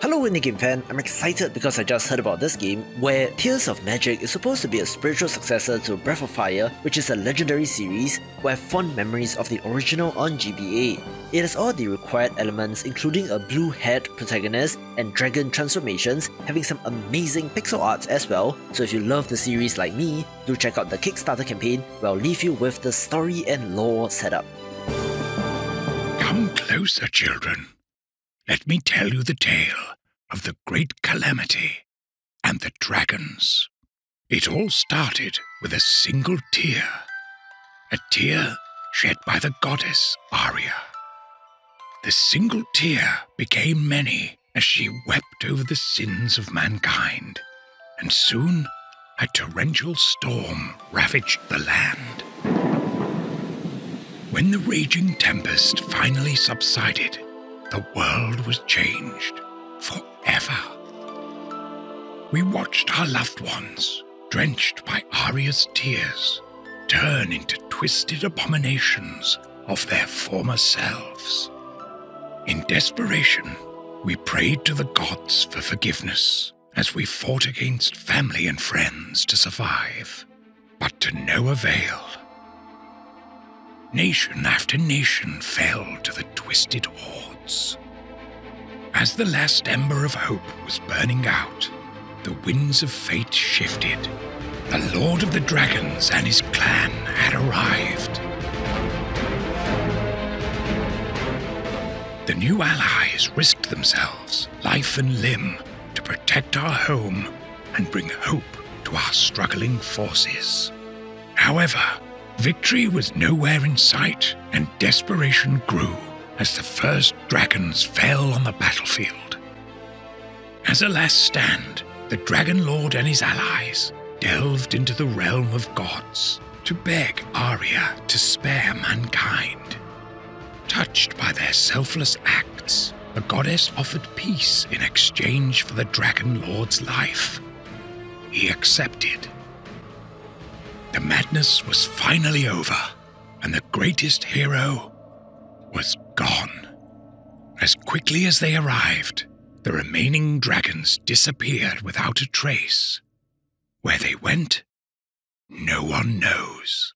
Hello indie game fan, I'm excited because I just heard about this game where Tears of Magic is supposed to be a spiritual successor to Breath of Fire, which is a legendary series where I have fond memories of the original on GBA. It has all the required elements including a blue-haired protagonist and dragon transformations, having some amazing pixel art as well, so if you love the series like me, do check out the Kickstarter campaign where I'll leave you with the story and lore setup. Come closer, children. Let me tell you the tale of the Great Calamity and the dragons. It all started with a single tear, a tear shed by the goddess Arya. The single tear became many as she wept over the sins of mankind, and soon a torrential storm ravaged the land. When the raging tempest finally subsided, the world was changed forever. We watched our loved ones, drenched by Arya's tears, turn into twisted abominations of their former selves. In desperation, we prayed to the gods for forgiveness as we fought against family and friends to survive, but to no avail. Nation after nation fell to the twisted hordes. As the last ember of hope was burning out, the winds of fate shifted. The Lord of the Dragons and his clan had arrived. The new allies risked themselves, life and limb, to protect our home and bring hope to our struggling forces. However, victory was nowhere in sight, and desperation grew as the first dragons fell on the battlefield. As a last stand, the Dragon Lord and his allies delved into the realm of gods to beg Arya to spare mankind. Touched by their selfless acts, the goddess offered peace in exchange for the Dragon Lord's life. He accepted. The madness was finally over, and the greatest hero was gone. As quickly as they arrived, the remaining dragons disappeared without a trace. Where they went, no one knows.